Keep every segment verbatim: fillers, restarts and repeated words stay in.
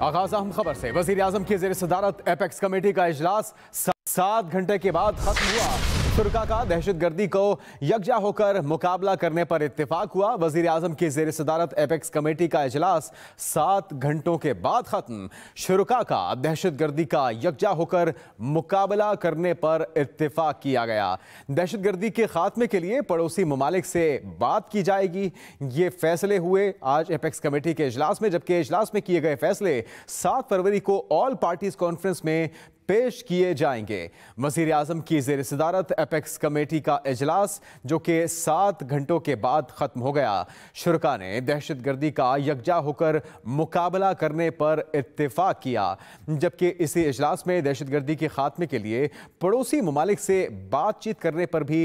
आगाज अहम खबर से। वज़ीर-ए-आज़म की ज़ेर सदारत एपेक्स कमेटी का इजलास सात घंटे के बाद खत्म हुआ। तुर्का का दहशतगर्दी को यकजा होकर मुकाबला करने पर इत्तेफाक हुआ। वजीर आजम की जेर सदारत एपेक्स कमेटी का इजलास सात घंटों के बाद खत्म। शुरुका का दहशतगर्दी का यकजा होकर मुकाबला करने पर इत्तेफाक किया गया। दहशतगर्दी के खात्मे के लिए पड़ोसी ममालिक से बात की जाएगी। ये फैसले हुए आज एपेक्स कमेटी के इजलास में, जबकि इजलास में किए गए फैसले सात फरवरी को ऑल पार्टीज कॉन्फ्रेंस में पेश किए जाएंगे। वजीर आजम की जेर सदारत एपेक्स कमेटी का इजलास जो कि सात घंटों के बाद खत्म हो गया। शुरका ने दहशतगर्दी का यकजा होकर मुकाबला करने पर इत्तेफाक किया, जबकि इसी इजलास में दहशतगर्दी के खात्मे के लिए पड़ोसी ममालिक से बातचीत करने पर भी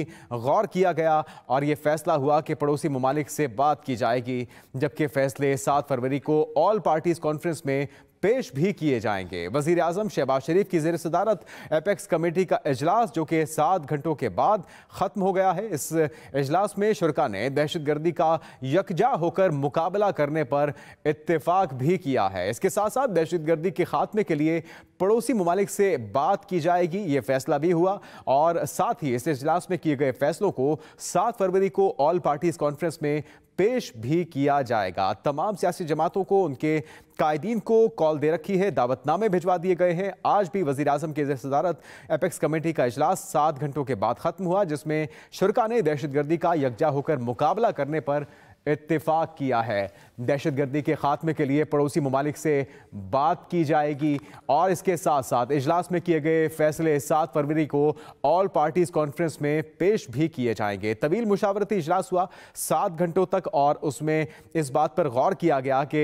गौर किया गया और ये फैसला हुआ कि पड़ोसी ममालिक से बात की जाएगी, जबकि फैसले सात फरवरी को ऑल पार्टीज कॉन्फ्रेंस में पेश भी किए जाएंगे। वजीर आजम शहबाज शरीफ की ज़ेर सदारत एपेक्स कमेटी का इजलास जो कि सात घंटों के बाद ख़त्म हो गया है, इस इजलास में शुरका ने दहशतगर्दी का यकजा होकर मुकाबला करने पर इत्तेफाक भी किया है। इसके साथ साथ दहशतगर्दी के खात्मे के लिए पड़ोसी ममालिक से बात की जाएगी, ये फैसला भी हुआ। और साथ ही इस इजलास में किए गए फैसलों को सात फरवरी को ऑल पार्टीज़ कॉन्फ्रेंस में पेश भी किया जाएगा। तमाम सियासी जमातों को उनके कायदीन को कॉल दे रखी है, दावतनामे भिजवा दिए गए हैं। आज भी वज़ीर आज़म के ज़ेर सदारत एपेक्स कमेटी का इजलास सात घंटों के बाद ख़त्म हुआ, जिसमें शुरका ने दहशतगर्दी का यकजा होकर मुकाबला करने पर इत्तेफाक किया है। दहशतगर्दी के खात्मे के लिए पड़ोसी ममालिक से बात की जाएगी और इसके साथ साथ इजलास में किए गए फैसले सात फरवरी को ऑल पार्टीज़ कॉन्फ्रेंस में पेश भी किए जाएंगे। तवील मुशावरती इजलास हुआ सात घंटों तक और उसमें इस बात पर गौर किया गया कि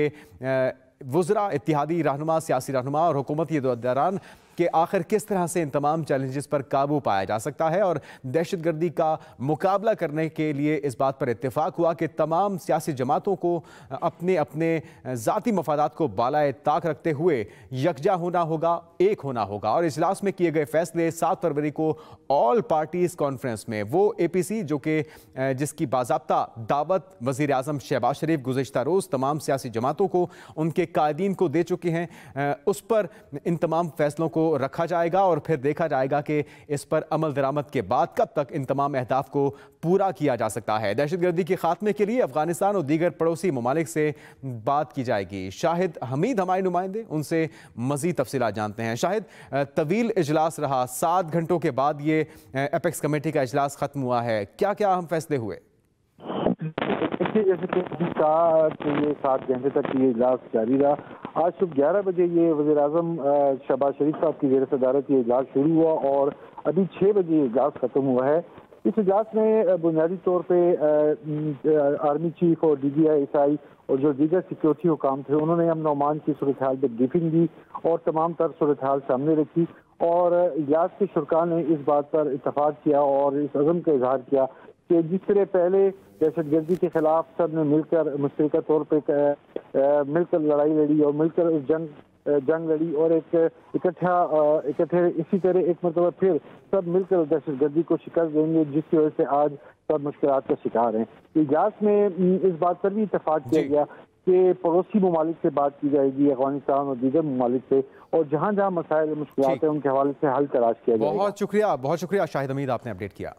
वुज़रा, इत्तिहादी रहनुमा, सियासी रहनुमा और हुकूमत ये दौरान कि आखिर किस तरह से इन तमाम चैलेंजेस पर काबू पाया जा सकता है। और दहशतगर्दी का मुकाबला करने के लिए इस बात पर इत्तेफाक हुआ कि तमाम सियासी जमातों को अपने अपने ज़ाती मफादात को बालाए ताक रखते हुए यकजा होना होगा, एक होना होगा। और इजलास में किए गए फैसले सात फरवरी को ऑल पार्टीज़ कॉन्फ्रेंस में वो ए पी सी जो कि जिसकी बाज़ाब्ता दावत वज़ीर आज़म शहबाज शरीफ गुज़श्ता रोज़ तमाम सियासी जमातों को, उनके कायदीन को दे चुके हैं, उस पर इन तमाम फैसलों को रखा जाएगा और फिर देखा जाएगा कि इस पर अमल दरामद के बाद कब तक इन तमाम अहदाफ को पूरा किया जा सकता है। दहशतगर्दी के खात्मे के लिए अफगानिस्तान और दीगर पड़ोसी ममालिक से बात की जाएगी। शाहिद हमीद हमारे नुमाइंदे, उनसे मज़ीद तफसीलात जानते हैं। शाहिद, तवील इजलास रहा, सात घंटों के बाद ये एपेक्स कमेटी का इजलास खत्म हुआ है, क्या क्या अहम फैसले हुए? जैसे कि कहा कि ये सात घंटे तक ये इजलास जारी रहा। आज सुबह ग्यारह बजे ये वज़ीर आज़म शहबाज शरीफ साहब की ज़ेर सदारत ये इजलास शुरू हुआ और अभी छः बजे ये इजलास ख़त्म हुआ है। इस इजलास में बुनियादी तौर पे आर्मी चीफ और D G I S I और जो दीगर सिक्योरिटी हुकाम थे, उन्होंने अमन अमान की सूरत हाल पर ब्रीफिंग दी और तमाम तर सूरत हाल सामने रखी। और इजलास के शुरा ने इस बात पर इतफाक़ किया और इस अज़म का इजहार किया कि जिस तरह पहले दहशतगर्दी के खिलाफ सब ने मिलकर मुश्तरका तौर पर मिलकर लड़ाई लड़ी और मिलकर जंग जंग लड़ी और एक इकट्ठा इकट्ठे इसी तरह एक मरतबा फिर सब मिलकर दहशतगर्दी को शिकस्त देंगे, जिसकी वजह से आज सब मुश्किलात का शिकार हैं। इजलास में इस बात पर भी इतफाक़ किया गया कि पड़ोसी ममालिक से बात की जाएगी, अफगानिस्तान और दीगर ममालिक से, और जहाँ जहाँ मसाइल मुश्किलात हैं उनके हवाले से हल तलाश किया जाएगा। बहुत शुक्रिया, बहुत शुक्रिया शाहिद हमीद, आपने अपडेट किया।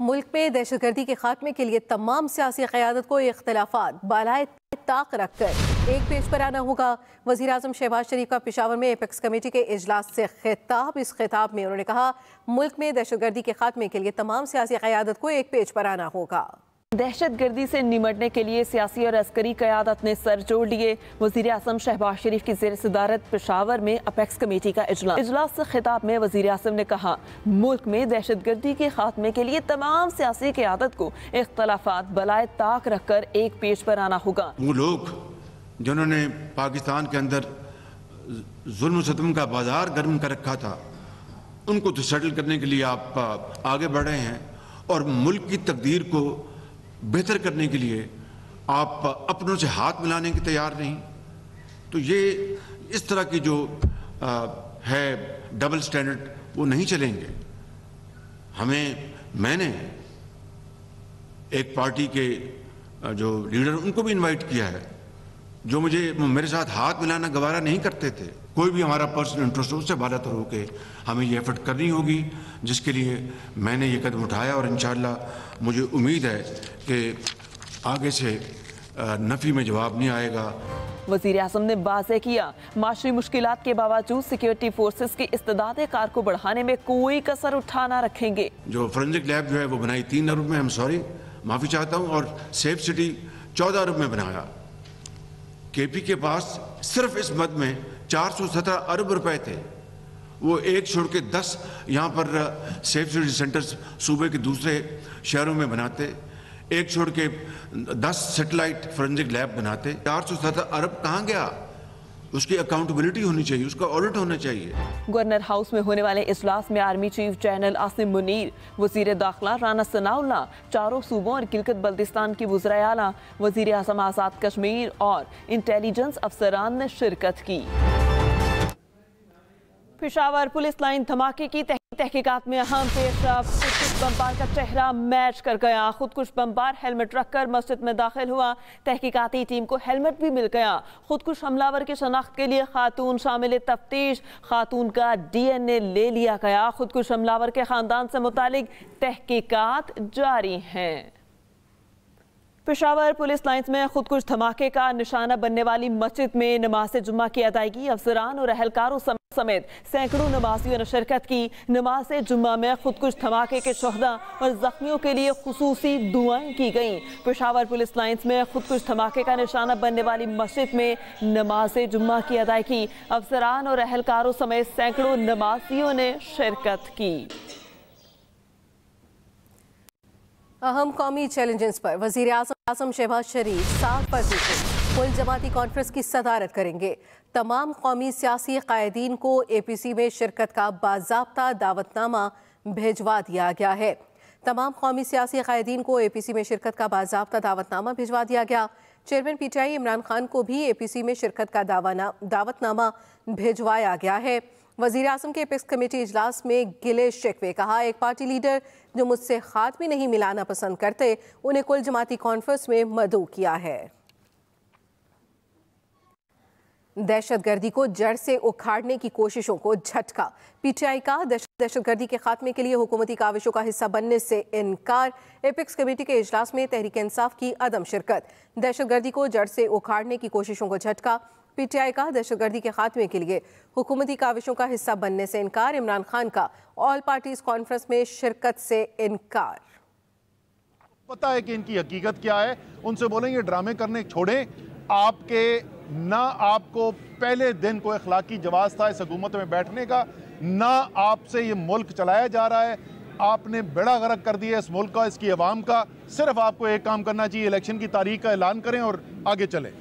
मुल्क में दहशतगर्दी के खात्मे के लिए तमाम सियासी क़यादत को ये इख्तलाफात बालाए ताक रखकर एक पेज पर आना होगा। वज़ीर आज़म शहबाज शरीफ का पेशावर में एपेक्स कमेटी के इजलास से खिताब, इस खिताब में उन्होंने कहा मुल्क में दहशतगर्दी के खात्मे के लिए तमाम सियासी क़यादत को एक पेज पर आना होगा। दहशतगर्दी से निमटने के लिए सियासी और अस्करी क़यादत ने सर जोड़ लिए। वज़ीर आज़म शहबाज शरीफ की ज़ेर सदारत पेशावर में अपेक्स कमेटी का इजलास इजलास से खिताब में वज़ीर आज़म ने कहा मुल्क में दहशतगर्दी के खात्मे के लिए तमाम सियासी क़यादत को इख्तलाफात बलाए ताक रखकर एक पेज पर आना होगा। वो लोग जिन्होंने पाकिस्तान के अंदर जुल्म सितम का बाजार गर्म कर रखा था, उनको तो सेटल करने के लिए आप आगे बढ़े हैं और मुल्क की तकदीर को बेहतर करने के लिए आप अपनों से हाथ मिलाने की तैयार नहीं। तो ये इस तरह की जो आ, है डबल स्टैंडर्ड, वो नहीं चलेंगे। हमें मैंने एक पार्टी के जो लीडर उनको भी इनवाइट किया है जो मुझे मेरे साथ हाथ मिलाना गवारा नहीं करते थे। कोई भी हमारा पर्सनल इंटरेस्ट उससे बालातर होके हमें ये एफर्ट करनी होगी, जिसके लिए मैंने ये कदम उठाया और इंशाअल्लाह मुझे उम्मीद है कि आगे से नफी में जवाब नहीं आएगा। वज़ीर आज़म ने वाज़ेह किया, माशरी मुश्किलात के बावजूद सिक्योरिटी फोर्सेस की इस्तेदाद कार को बढ़ाने में कोई कसर उठाना रखेंगे। जो फोरेंसिक लैब जो है वो बनाई तीन अरब में, हम सॉरी माफ़ी चाहता हूँ, और सेफ सिटी चौदह अरब में बनाया। केपी के पास सिर्फ इस मद में चार सौ सत्रह अरब रुपए थे। वो एक छोड़ के दस यहाँ पर सेफ सिटी सेंटर्स सूबे के दूसरे शहरों में बनाते, एक छोड़ के दस सेटेलाइट फोरेंसिक लैब बनाते। चार सौ सत्रह अरब कहाँ गया? उसकी अकाउंटेबिलिटी होनी चाहिए, उसका ऑडिट होना चाहिए। गवर्नर हाउस में होने वाले इजलास में army chief general Asim Munir, वजीर दाखिला राना सनाउल्ला, चारों सूबों और गिलगित बल्तिस्तान की वज़राए आला, वजीर आज़म आज़ाद कश्मीर और इंटेलिजेंस अफसरान ने शिरकत की। पेशावर पुलिस लाइन धमाके की तहकीकात में अहम पेशा खुदकुश बम्बार का चेहरा मैच कर गया। खुदकुश बम्बार हेलमेट रखकर मस्जिद में दाखिल हुआ, तहकीकाती टीम को हेलमेट भी मिल गया। खुदकुश हमलावर की शनाख्त के लिए खातून शामिल तफ्तीश, खातून का डी एन ए ले लिया गया। खुदकुश हमलावर के खानदान से मुतालिक तहकीकात जारी हैं। पेशावर पुलिस लाइन्स में खुदकुश धमाके का निशाना बनने वाली मस्जिद में नमाज जुम्मा की अदायगी, अफसरान और अहलकारों समेत सैकड़ों नमाजियों ने शिरकत की। नमाज जुम्मा में खुदकुश धमाके के शोहदा और जख्मियों के लिए खुसूसी दुआएं की गईं। पेशावर पुलिस लाइन्स में खुदकुश धमाके का निशाना बनने वाली मस्जिद में नमाज जुम्मा की अदायगी, अफसरान और अहलकारों समेत सैकड़ों नमाजियों ने शिरकत की। अहम कौमी चैलेंजेस पर वजीर आज़म शहबाज शरीफ सात फरवरी को कुल जमाती कॉन्फ्रेंस की सदारत करेंगे। तमाम कौमी सियासी कायदीन को ए पी सी में शिरकत का बाज़ाब्ता दावतनामा भिजवा दिया गया है। तमाम कौमी सियासी कायदीन को ए पी सी में शिरकत का बाज़ाब्ता दावतनामा भिजवा दिया गया। Chairman P T I Imran Khan को भी ए पी सी में शिरकत का दावाना दावतनामा भिजवाया गया है। वज़ीर आज़म के एपेक्स कमेटी इजलास में गिले शिकवे, कहा एक पार्टी लीडर जो मुझसे हाथ में नहीं मिलाना पसंद करते उन्हें कुल जमाती कॉन्फ्रेंस में मदऊ किया है। दहशतगर्दी को जड़ से उखाड़ने की कोशिशों को झटका, पी टी आई का दहशतगर्दी के खात्मे के लिए हुकूमती काविशों का हिस्सा बनने से इनकार। एपेक्स कमेटी के इजलास में तहरीक इंसाफ की अदम शिरकत, दहशतगर्दी को जड़ से उखाड़ने की कोशिशों को झटका, पी टी आई का दहशतगर्दी के खात्मे के लिए हुकूमती काविशों का हिस्सा बनने से इनकार। इमरान खान का ऑल पार्टीज कॉन्फ्रेंस में शिरकत से इनकार। पता है कि इनकी हकीकत क्या है, उनसे बोलेंगे ड्रामे करने छोड़ें। आपके ना आपको पहले दिन को इखलाकी जवाज़ था इस हुकूमत में बैठने का, ना आपसे ये मुल्क चलाया जा रहा है। आपने बेड़ा गर्क कर दिया इस मुल्क का, इसकी आवाम का। सिर्फ आपको एक काम करना चाहिए, इलेक्शन की तारीख का ऐलान करें और आगे चलें।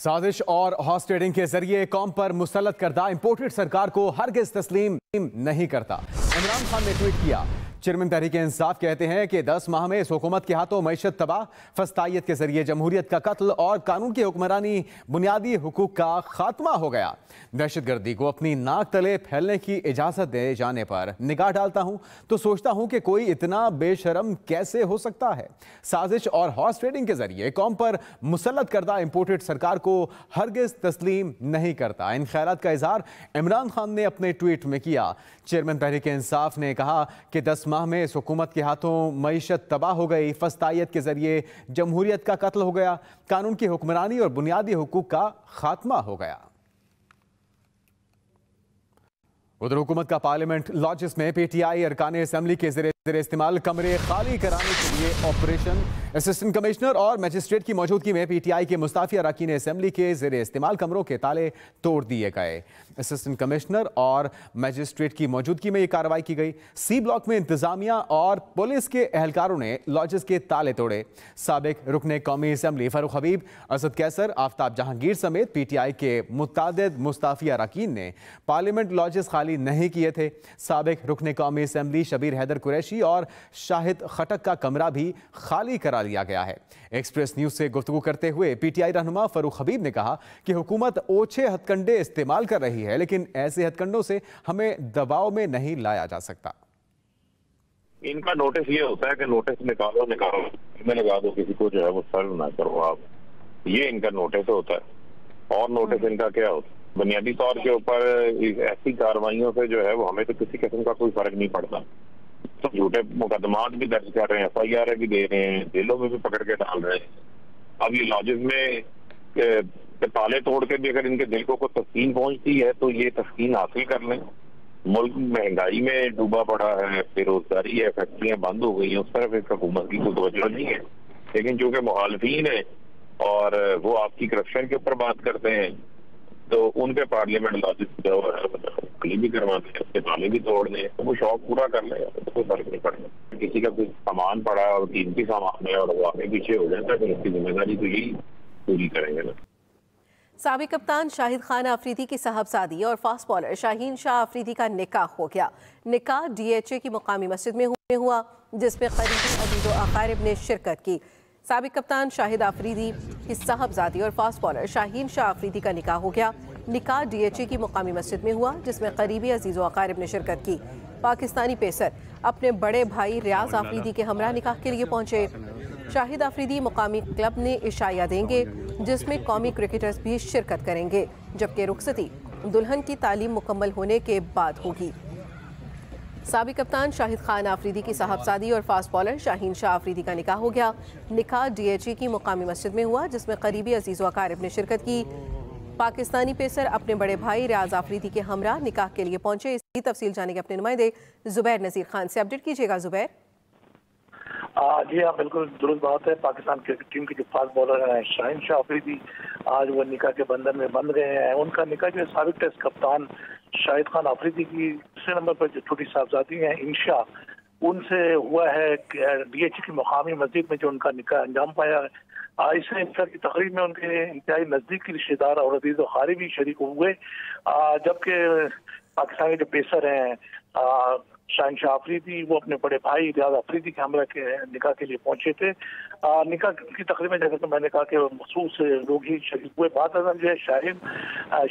साजिश और हॉर्स ट्रेडिंग के जरिए कौम पर मुसलत करदा इंपोर्टेड सरकार को हरगिज तस्लीम नहीं करता। इमरान खान ने ट्वीट किया, चेयरमैन तहरीक इंसाफ कहते हैं कि दस माह में इस हुकूमत के हाथों मैशत तबाह, फस्तायत के जरिए जमहूरियत का कत्ल और कानून की हुक्मरानी, बुनियादी हुकूक का खात्मा हो गया। दहशतगर्दी को अपनी नाक तले फैलने की इजाज़त दिए जाने पर निगाह डालता हूं तो सोचता हूं कि कोई इतना बेशरम कैसे हो सकता है। साजिश और हॉर्स ट्रेडिंग के जरिए कौम पर मुसलत करदा इम्पोर्टेड सरकार को हरगिज तस्लीम नहीं करता। इन ख्यालात का इजहार इमरान खान ने अपने ट्वीट में किया। चेयरमैन तहरीक इंसाफ ने कहा कि दस माह में इस हुकूमत के हाथों मईशत तबाह हो गई, फस्तायत के जरिए जमहूरियत का कत्ल हो गया, कानून की हुक्मरानी और बुनियादी हुकूक का खात्मा हो गया। उधर हुकूमत का पार्लियामेंट लॉजिस में पी टी आई अरकान असेंबली के जरिए इस्तेमाल कमरे खाली कराने के लिए ऑपरेशन, असिस्टेंट कमिश्नर और मजिस्ट्रेट की मौजूदगी में पी टी आई के मुस्ताफी अरकान असेंबली के जरिए इस्तेमाल कमरों के ताले तोड़ दिए गए। असिस्टेंट कमिश्नर और मजिस्ट्रेट की मौजूदगी में ये कार्रवाई की गई। सी ब्लॉक में इंतजामिया और पुलिस के एहलकारों ने लॉजेस के ताले तोड़े। साबिक रुकने कौमी असेंबली फारूक हबीब, असद कैसर, आफ्ताब जहांगीर समेत पी टी आई के मुतादिद मुस्ताफी अरकान ने पार्लियामेंट लॉजेस खाली नहीं किए थे। साबिक रुकने कौमी असेंबली शबीर हैदर कुरैशी और शाहिद खटक का कमरा भी खाली करा लिया गया है। एक्सप्रेस न्यूज से गुफ्तगू करते हुए पी टी आई रहनुमा फारूक हबीब ने कहा कि हुकूमत ओछे हथकंडे इस्तेमाल कर रही है, लेकिन ऐसे हथकंडों से हमें दबाव में नहीं लाया जा सकता। इनका नोटिस ये होता है कि नोटिस निकालो निकालो, मैं लगा दो, किसी को जो है वो सर्व ना करो आप। ये इनका नोटिस होता है। और नोटिस इनका क्या होता है? बुनियादी तौर के ऊपर ऐसी कार्रवाइयों से जो है वो हमें तो किसी किस्म का कोई फर्क नहीं पड़ता। तो झूठे मुकदमात भी दर्ज कर रहे हैं, एफ आई आर भी दे रहे हैं, जेलों में भी पकड़ के डाल रहे हैं। अब ये लॉजेस में ताले तोड़ के भी अगर इनके दिल को कोई तस्कीन पहुंचती है तो ये तस्कीन हासिल कर लें। मुल्क महंगाई में डूबा पड़ा है, बेरोजगारी है, फैक्ट्रियां बंद हो गई हैं, उस तरफ एक हुकूमत की कोई तवज्जो नहीं है। लेकिन चूंकि मुखालफीन है और वो आपकी करप्शन के ऊपर बात करते हैं तो उनके पार्लियामेंट लॉजिस्ट जो है भी करवाते हैं, उसके ताले भी तोड़ने, तो वो शौक पूरा कर ले, तो कोई फर्क नहीं पड़ेगा। किसी का कोई सामान पड़ा और कीमती सामान है और वो आगे पीछे हो जाता है तो उसकी जिम्मेदारी तो यही पूरी करेंगे ना। साबिक़ कप्तान शाहिद खान आफरीदी की साहबजादी और फास्ट बॉलर शाहीन शाह आफरीदी का निकाह हो गया। निकाह डी एच ए की मुकामी मस्जिद में हुआ जिसमें करीबी अजीज व अकारिब ने शिरकत की। साबिक़ कप्तान शाहिद आफरीदी की साहबजादी और फास्ट बॉलर शाहीन शाह आफरीदी का निकाह हो गया। निकाह डी एच ए की मुकामी मस्जिद में हुआ जिसमें करीबी अजीज व अकारिब ने शिरकत की। पाकिस्तानी पेसर अपने बड़े भाई रियाज आफरीदी के हमरा निकाह के लिए पहुंचे। शाहिद आफरीदी मुकामी क्लब ने इशाया देंगे जिसमें कौमी क्रिकेटर्स भी शिरकत करेंगे, जबकि रुखसती दुल्हन की तालीम मुकम्मल होने के बाद होगी। साबिक़ कप्तान शाहिद खान आफरीदी की साहबजादी और फास्ट बॉलर शाहीन शाह आफरीदी का निकाह हो गया। निकाह डी एच ए की मुकामी मस्जिद में हुआ जिसमें करीबी अजीज़ व अकारिब ने शिरकत की। पाकिस्तानी पेसर अपने बड़े भाई रियाज आफरीदी के हमरा निकाह के लिए पहुंचे। इसकी तफसील जाने के अपने नुमाइंदे जुबैर नज़ीर खान से अपडेट कीजिएगा। जुबैर जी हाँ, बिल्कुल दुरुस्त बात है। पाकिस्तान क्रिकेट टीम के जो फास्ट बॉलर हैं शाहीन शाह आफरीदी, आज वो निकाह के बंधन में बंध गए हैं। उनका निकाह जो है साबिक टेस्ट कप्तान शाहिद खान आफरीदी की दूसरे नंबर पर जो छोटी साहबजादी हैं इंशा, उनसे हुआ है डी एच ए की मुकामी मस्जिद में जो उनका निकाह अंजाम पाया है। इससे इंशा की तकरीब में उनके इंतहाई नज़दीकी रिश्तेदार और अजीज खारी भी शरीक हुए, जबकि पाकिस्तान के जो पेसर हैं शाहीन शाह आफरीदी वो अपने बड़े भाई रियाज आफरीदी के हमरा के निकाह के लिए पहुंचे थे। आ, निकाह की तकरीब में जैसा कि मैंने कहा कि मखसूस लोग ही शरीक हुए। बाबर आजम जो है शाहिद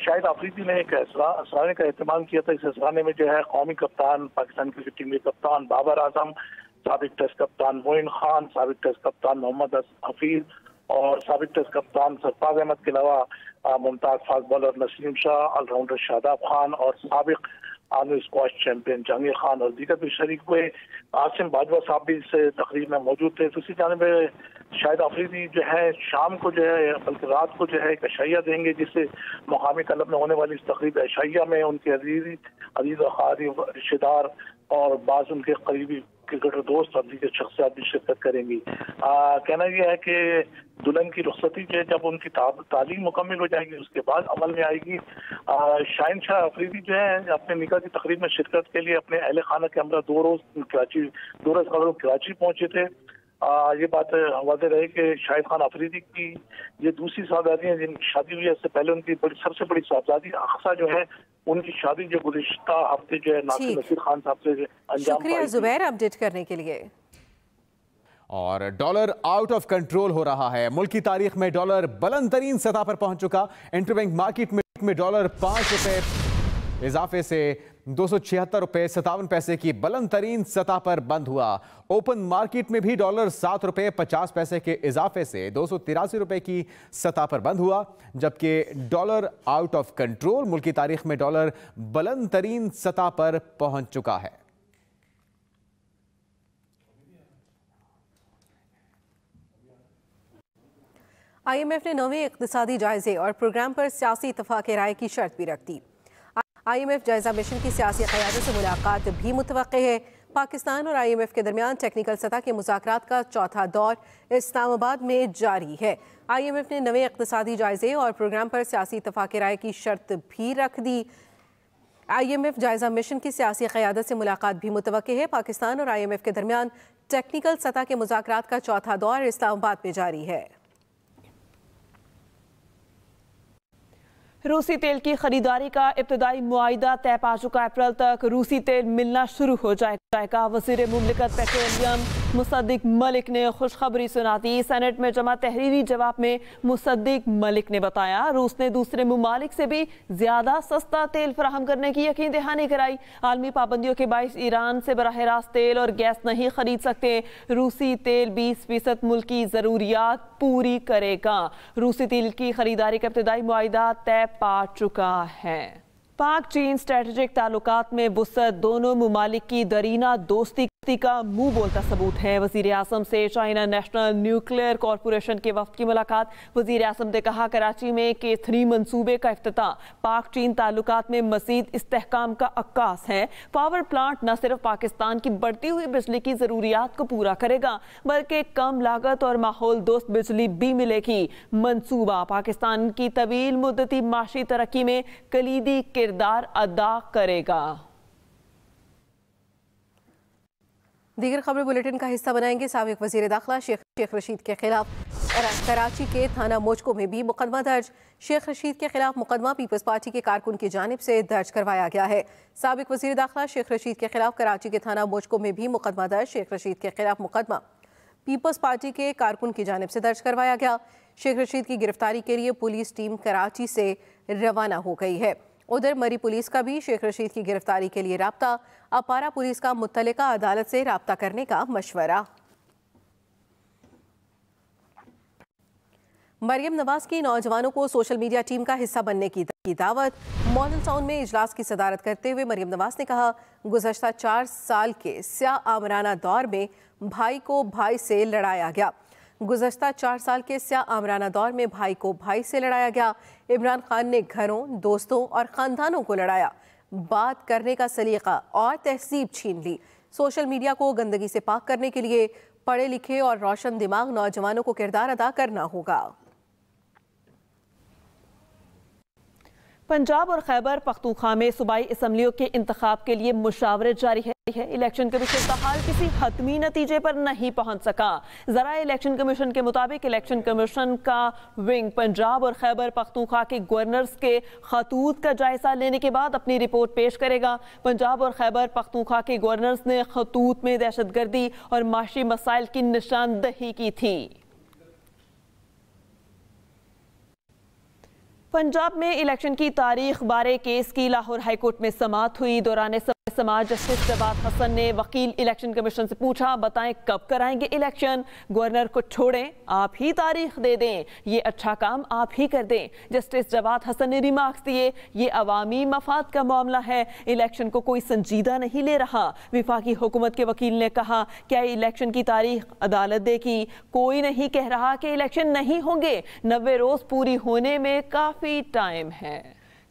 शाहिद आफरीदी ने एक असराने का अहतमाम किया था। इस असराने में जो है कौमी कप्तान पाकिस्तान क्रिकेट टीम के कप्तान बाबर आजम, साबिक टेस्ट कप्तान मोइन खान, साबिक टेस्ट कप्तान मोहम्मद हफीज और साबिक टेस्ट कप्तान सरफराज अहमद के अलावा मुमताज़ fast bowler Naseem Shah, allrounder Shadab Khan और साबिक आलमी स्क्वाश चैंपियन जहांगीर खान और दीगर भी शरीक हुए। आसिम बाजवा साहब भी इस तकरीब में मौजूद थे। तो इसी जानब शाहिद आफरीदी जो है शाम को जो है बल्कि रात को जो है एक अशाइया देंगे जिससे मुकामी क्लब में होने वाली इस तकरीब अशाइया में उनके अजीज अजीज अकारिब रिश्तेदार और बाज़ उनके करीबी क्रिकेटर दोस्त और दीगर शख्सियात भी शिरकत करेंगी। आ, कहना यह है कि दुल्हन की रुखसती जो है जब उनकी तालीम मुकम्मल हो जाएगी उसके बाद अमल में आएगी। शाहीन शाह आफरीदी जो है अपने निकाह की तकरीब में शिरकत के लिए अपने अहल खाना के हमरा दो रोज कराची दो रोज खबरों कराची पहुंचे थे। आ, ये बात वाज़े रहे कि शाहिद खान आफरीदी की ये दूसरी साहबजादी हैं जिनकी शादी हुई है। इससे पहले उनकी बड़ी सबसे बड़ी साहबजादी अक्सा जो है उनकी शादी जो गुज़िश्ता हफ्ते जो है नासिर नसीर खान साहब से अंजाम पाई। शुक्रिया जुबैर अपडेट करने के लिए। और डॉलर आउट ऑफ कंट्रोल हो रहा है। मुल्क की तारीख में डॉलर बुलंद तरीन सतह पर पहुंच चुका। इंटरबैंक मार्केट में डॉलर पाँच रुपये इजाफे से दो सौ छिहत्तर रुपये सतावन पैसे की बुलंद तरीन सतह पर बंद हुआ। ओपन मार्केट में भी डॉलर सात रुपये पचास पैसे के इजाफे से दो सौ तिरासी रुपये की सतह पर बंद हुआ, जबकि डॉलर आउट ऑफ कंट्रोल मुल्क की तारीख में डॉलर बुलंद तरीन सतह पर पहुंच चुका है। आई एम एफ ने नवे इक्तिसादी जायजे और प्रोग्राम पर सियासी इतफाक राय की शर्त भी रख दी। आई एम एफ जायजा मिशन की सियासी क़यादत से मुलाकात भी मुतवक़्क़ है। पाकिस्तान और आई एम एफ के दरमियान टेक्निकल सतह के मुज़ाकरात का चौथा दौर इस्लामाबाद में जारी है। आई एम एफ ने नए इक़्तिसादी जायजे और प्रोग्राम पर सियासी इतफ़ाक़ राय की शर्त भी रख दी। आई एम एफ जायजा मिशन की सियासी क़यादत से मुलाकात भी मुतवक़्क़ है। पाकिस्तान और आई एम एफ के दरमियान टेक्निकल सतह के मुज़ाकरात का चौथा दौर इस्लामाबाद में जारी है। रूसी तेल की खरीदारी का इब्तदाई मुआहिदा तय पा चुका। अप्रैल तक रूसी तेल मिलना शुरू हो जाएगा। वज़ीर मुमलिकत पेट्रोलियम मुसद्दिक मलिक ने खुशखबरी सुना दी। सेनेट में जमा तहरीरी जवाब में मुसद्दिक मलिक ने बताया रूस ने दूसरे मुमालिक से भी ज्यादा सस्ता तेल फराहम करने की यकीन दहानी कराई। आलमी पाबंदियों के बायस ईरान से बराह रास्त तेल और गैस नहीं खरीद सकते। रूसी तेल बीस फीसद मुल्की ज़रूरियात पूरी करेगा। रूसी तेल की खरीदारी का इब्तदाई मुआहिदा तय पा चुका है। पाक चीन स्ट्रेटेजिक ताल्लुकात में वुसअत, दोनों मुमालिक की दरीना दोस्ती का मुंह बोलता सबूत है। वजीर आजम से चाइना नेशनल न्यूक्लियर कॉरपोरेशन के वफद की मुलाकात। वजीर आजम ने कहा कराची में के थ्री मनसूबे का इफ्तिताह पाक चीन ताल्लुकात में मज़ीद इस्तेहकाम का अक्कास है। पावर प्लांट न सिर्फ पाकिस्तान की बढ़ती हुई बिजली की ज़रूरियात को पूरा करेगा बल्कि कम लागत और माहौल दोस्त बिजली भी मिलेगी। मनसूबा पाकिस्तान की तवील मुद्दती माशी तरक्की में कलीदी किरदार अदा करेगा। दीगर खबरें बुलेटिन का हिस्सा बनाएंगे। साबिक वज़ीर दाखिला शेख शेख रशीद के खिलाफ और कराची के थाना मोचको में भी मुकदमा दर्ज। शेख रशीद के खिलाफ मुकदमा पीपल्स पार्टी के कारकुन की जानिब से दर्ज करवाया गया है। साबिक वज़ीर दाखिला शेख रशीद के खिलाफ कराची के थाना मोचको में भी मुकदमा दर्ज। शेख रशीद के खिलाफ मुकदमा पीपल्स पार्टी के कारकुन की जानिब से दर्ज करवाया गया। शेख रशीद की गिरफ्तारी के लिए पुलिस टीम कराची से रवाना हो गई है। उधर मरी पुलिस का भी शेख रशीद की गिरफ्तारी के लिए राब्ता। अपारा पुलिस का मुत्तलिका अदालत से राब्ता करने का मशवरा। मरियम नवाज की नौजवानों को सोशल मीडिया टीम का हिस्सा बनने की दावत। मॉडल टाउन में इजलास की सदारत करते हुए मरियम नवाज ने कहा गुज़श्ता चार साल के स्या आमराना दौर में भाई को भाई से लड़ाया गया। गुज़श्ता चार साल के स्या आमराना दौर में भाई को भाई से लड़ाया गया। इमरान खान ने घरों, दोस्तों और ख़ानदानों को लड़ाया। बात करने का सलीका और तहसीब छीन ली। सोशल मीडिया को गंदगी से पाक करने के लिए पढ़े लिखे और रोशन दिमाग नौजवानों को किरदार अदा करना होगा। पंजाब और खैबर पख्तूनख्वा में सूबाई असम्बलियों के इंतखाब के लिए मुशावरे जारी है। इलेक्शन कमीशन का हाल किसी हतमी नतीजे पर नहीं पहुंच सका। जरा इलेक्शन कमीशन के मुताबिक इलेक्शन कमीशन का विंग पंजाब और खैबर पख्तूनख्वा के गवर्नर्स के खतूत का जायजा लेने के बाद अपनी रिपोर्ट पेश करेगा। पंजाब और खैबर पख्तूनख्वा के गवर्नर्स ने खतूत में दहशतगर्दी और माशी मसाइल की निशानदही की थी। पंजाब में इलेक्शन की तारीख बारे केस की लाहौर हाईकोर्ट में समात हुई। दौरान समाज जस्टिस जवाद हसन ने वकील इलेक्शन कमीशन से पूछा बताएं कब कराएंगे इलेक्शन। गवर्नर को छोड़ें, आप ही तारीख दे दें, ये अच्छा काम आप ही कर दें। जस्टिस जवाद हसन ने रिमार्क्स दिए ये अवामी मफाद का मामला है, इलेक्शन को कोई संजीदा नहीं ले रहा। विफाकी हुकूमत के वकील ने कहा क्या इलेक्शन की तारीख अदालत देगी, कोई नहीं कह रहा कि इलेक्शन नहीं होंगे, नब्बे रोज पूरी होने में काफ़ी टाइम है।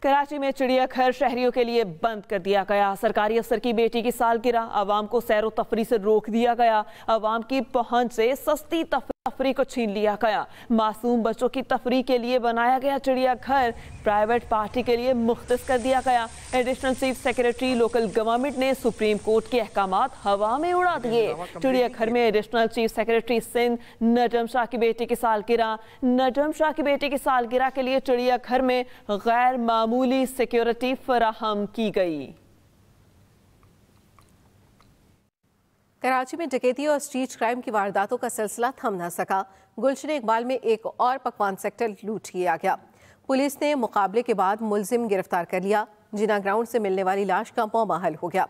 कराची में चिड़ियाघर शहरियों के लिए बंद कर दिया गया। सरकारी अफसर की बेटी की सालगिरह, आवाम को सैरो तफरी से रोक दिया गया। आवाम की पहुंच से सस्ती तफरी को छीन लिया गया। मासूम बच्चों की तफरी के लिए बनाया गया चिड़ियाघर प्राइवेट पार्टी के लिए मुख्तस कर दिया गया। Additional chief secretary local government ने सुप्रीम कोर्ट के अहकामात हवा में उड़ा दिए। चिड़ियाघर में additional chief secretary Sindh Najam Shah की बेटी की सालगिरह। नजम शाह की बेटी की सालगिरह के लिए चिड़ियाघर में गैर मामूली सिक्योरिटी फराहम की गई। कराची में डकैती और स्ट्रीट क्राइम की वारदातों का सिलसिला थम न सका। गुलशन इकबाल में एक और पकवान सेक्टर लूट किया गया। पुलिस ने मुकाबले के बाद मुलजिम गिरफ्तार कर लिया। जिना ग्राउंड से मिलने वाली लाश का मामला हल हो गया।